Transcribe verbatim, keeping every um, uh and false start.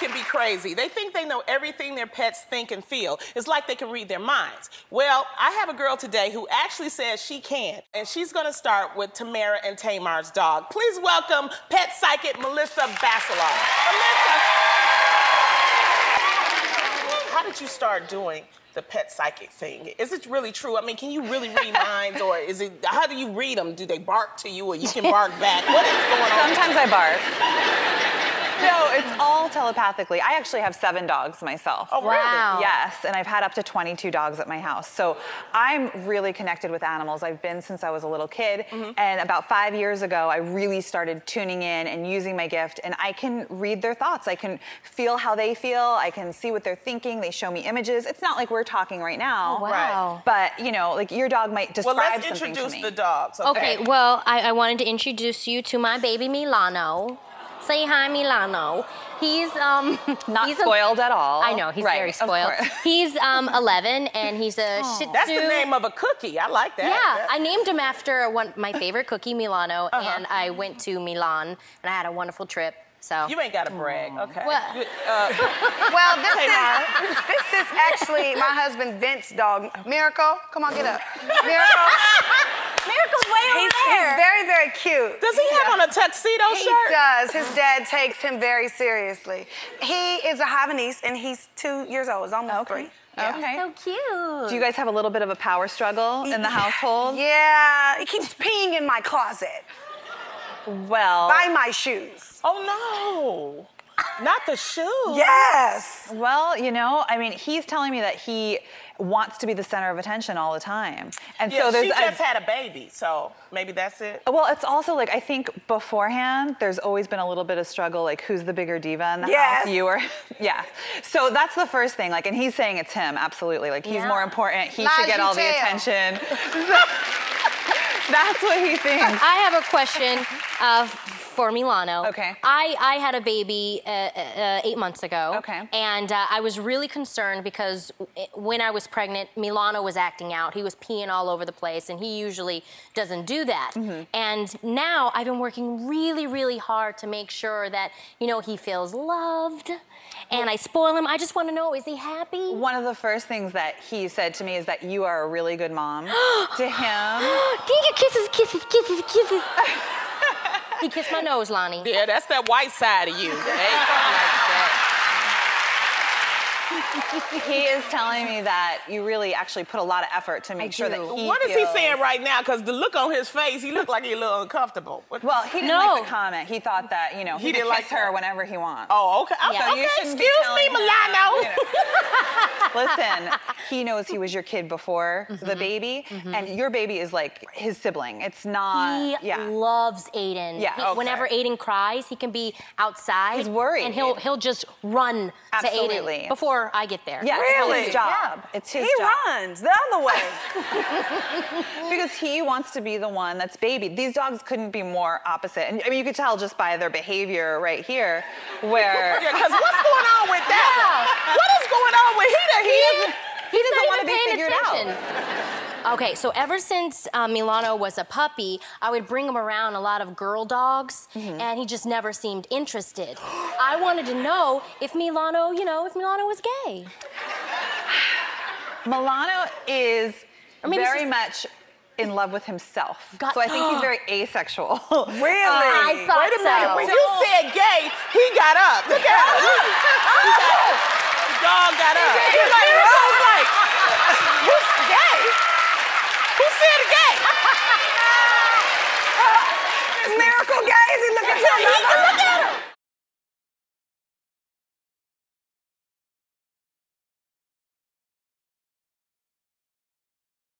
can be crazy. They think they know everything their pets think and feel. It's like they can read their minds. Well, I have a girl today who actually says she can, and she's gonna start with Tamara and Tamar's dog. Please welcome pet psychic Melissa Bacelar. Melissa, how did you start doing the pet psychic thing? Is it really true? I mean, can you really read minds, or is it, how do you read them? Do they bark to you, or you can bark back? What is going on? Sometimes I bark. No, it's all telepathically. I actually have seven dogs myself. Oh, really? Wow. Yes, and I've had up to twenty-two dogs at my house. So I'm really connected with animals. I've been since I was a little kid, mm-hmm. and about five years ago, I really started tuning in and using my gift, and I can read their thoughts. I can feel how they feel. I can see what they're thinking. They show me images. It's not like we're talking right now. Oh, wow. Right. But, you know, like your dog might describe well, let's something introduce to me. The dogs, okay? Okay, well, I, I wanted to introduce you to my baby, Milano. Say hi, Milano. He's um not he's spoiled a, at all. I know, he's right, very spoiled. He's um eleven and he's a Shih Tzu. That's the name of a cookie. I like that. Yeah, yeah. I named him after one my favorite cookie, Milano, uh-huh. and I went to Milan and I had a wonderful trip. So you ain't gotta brag, okay? Well, you, uh, well this is this is actually my husband Vince's dog, Miracle. Come on, get up, Miracle. Miracle's way over he's, there. He's very, very cute. Does he yeah. have on a tuxedo he shirt? He does. His dad takes him very seriously. He is a Havanese and he's two years old. He's almost okay. three. Yeah. Okay. He's so cute. Do you guys have a little bit of a power struggle in the household? Yeah. He keeps peeing in my closet. Well. Buy my shoes. Oh, no. Not the shoes. Yes. Well, you know, I mean, he's telling me that he wants to be the center of attention all the time. And yeah, so there's she just a, had a baby, so maybe that's it. Well, it's also like, I think beforehand, there's always been a little bit of struggle, like who's the bigger diva in the yes. house, you or, yeah. So that's the first thing, like, and he's saying it's him, absolutely. Like, he's yeah. more important, he Lies should get all tell. The attention. That's what he thinks. I have a question uh, for Milano. Okay. I, I had a baby uh, uh, eight months ago. Okay. And uh, I was really concerned because when I was pregnant, Milano was acting out. He was peeing all over the place, and he usually doesn't do that. Mm-hmm. And now I've been working really, really hard to make sure that, you know, he feels loved. And I spoil him. I just want to know, is he happy? One of the first things that he said to me is that you are a really good mom to him. Kisses, kisses, kisses, kisses. He kissed my nose, Loni. Yeah, that's that white side of you. He is telling me that you really actually put a lot of effort to make I sure do. That he What is feels... he saying right now? Because the look on his face, he looked like he a little uncomfortable. What... Well, he didn't no. like the comment. He thought that, you know, he, he didn't like her whenever he wants. Oh, okay. Yeah. So okay, you excuse me, Milano. You know. Listen, he knows he was your kid before mm-hmm. the baby, mm-hmm. and your baby is like his sibling. It's not... He yeah. loves Aiden. Yeah, he, okay. Whenever Aiden cries, he can be outside. He's worried. And he'll, he'll just run Absolutely. To Aiden before I get there. Yeah, really? It's his job. Yeah. It's his he job. He runs the other way. Because he wants to be the one that's babied. These dogs couldn't be more opposite. And I mean, you could tell just by their behavior right here where... Yeah, because what's going on with that? Yeah. What is going on with he? He, he doesn't, he doesn't want to be figured attention. Out. Okay, so ever since uh, Milano was a puppy, I would bring him around a lot of girl dogs, mm-hmm. and he just never seemed interested. I wanted to know if Milano, you know, if Milano was gay. Milano is very much in love with himself. God. So I think he's very asexual. Really? Um, I thought Wait a minute, so. When you said gay, he got up. Look at him. He got up. The dog got up. He like,